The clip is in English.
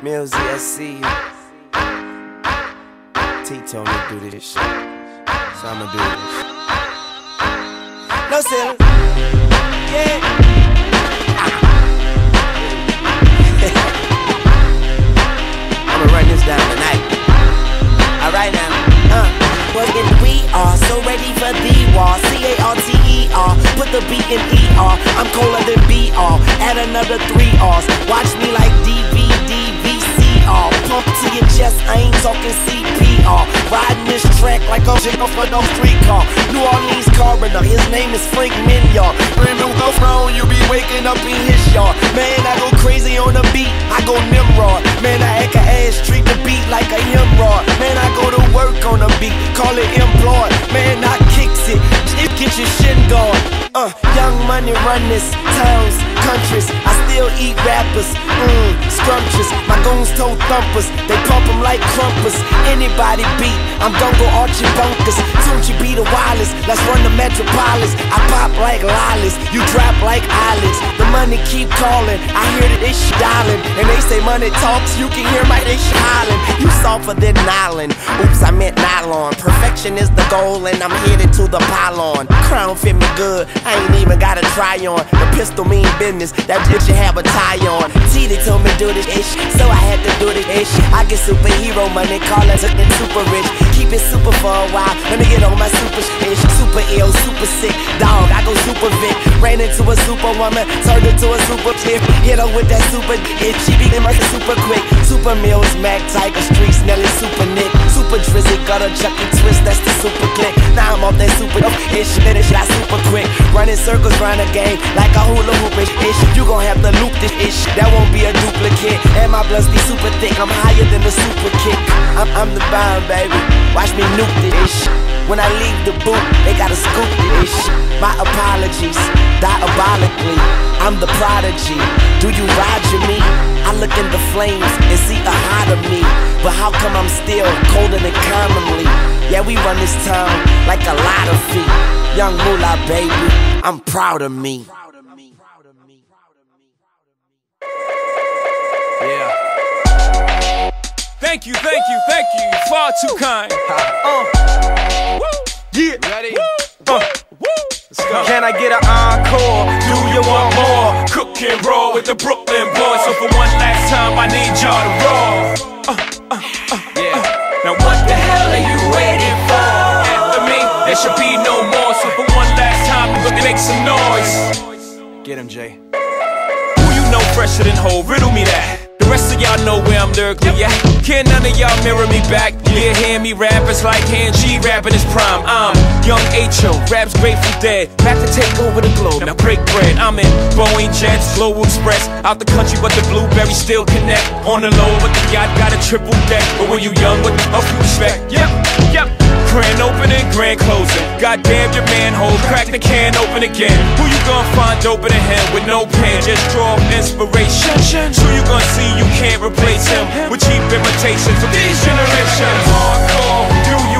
Millsy, I see you. T told me to do this shit, so I'ma do this. No ceiling. Yeah. I'ma run this down tonight. Alright now. Well, we are so ready for the war. C-A-R-T-E-R. Put the B in E-R. I'm colder than B-R. Add another 3 R's. Watch me like D-V-D-V-C-R. Pump to your chest, I ain't talking CPR. Riding this track like I'm Jacob for no streetcar. New Orleans coroner, his name is Frank Mignard. Brand new throne, you be waking up in his yard. Man, I go crazy on the beat, I go Nimrod. Man, I act a ass, treat the beat like a hemorrhoid. Man, I go to work on the beat, call it employed. Man, I kicks it, get your shit gone. Young money run this, towns, countries. I still eat rappers, scrumptious. My goons told thumpers, they pump them like crumpers. Anybody beat, I'm gon' go Archie Bunkers. Soon you be the wildest, let's run the metropolis. I pop like lollies, you drop like eyelids. The money keep calling, I hear that they shit dialing. And they say money talks, you can hear my they shit hollering. You softer than nylon, oops I meant nylon. Perfection is the goal and I'm headed to the pylon. Crown fit me good, I ain't even gotta try on. The pistol mean business, that bitch should have a tie on. T, they told me do this ish, so I had to do this ish. I get superhero money, call it and super rich. Keep it super for a while, let me get on my super ish. Super ill, super sick, dog, I go super Vic. Ran into a super woman, turned into a super chick. Hit her with that super itch, she be in my super quick. Super Mills, Mac, Tiger, Streets, Nelly, Super Nick. Super Drizzy, Gutter, Chucky, Twist, that's the super click. Now I'm off that super ish, finish that super quick. Running circles round the game like a hula hoop ish. You gon' have to loop this ish, that won't be a duplicate. And my blunts be super thick, I'm higher than the super kick. I'm the bomb, baby, watch me nuke this ish. When I leave the booth, they gotta scoop this ish. My apologies, diabolically, I'm the prodigy. Do you roger me? I look in the flames and see a hot of me. But how come I'm still colder than commonly? Yeah, we run this town like a lot of feet. Young Moolah, baby, I'm proud of me. Yeah. Thank you, thank you, thank you. Far too kind. Yeah. Ready? Let's go. Can I get an encore? Do you want more? Cook and roll with the Brooklyn boys. So for one last time, I need y'all to roll. Now what the hell are you waiting for? After me, there should be no more. So for one last time, we're gonna make some noise. Get him, Jay. Who you know fresher than whole? Riddle me that. Rest of y'all know where I'm lurking, yeah. Can none of y'all mirror me back? Yeah, hear me rap, it's like hand G rapping his prime. I'm young H.O., raps Grateful Dead. Back to take over the globe, now break bread. I'm in Boeing Jets, Global Express. Out the country, but the blueberries still connect. On the low, but the yacht got a triple deck. But when you young, what the fuck you expect? Yep. Grand opening, grand closing. Goddamn your manhole, crack the can open again. Who you gonna find open in him with no pen? Just draw inspiration. Who you gonna see? You can't replace him with cheap imitations of these generations. Hardcore, do you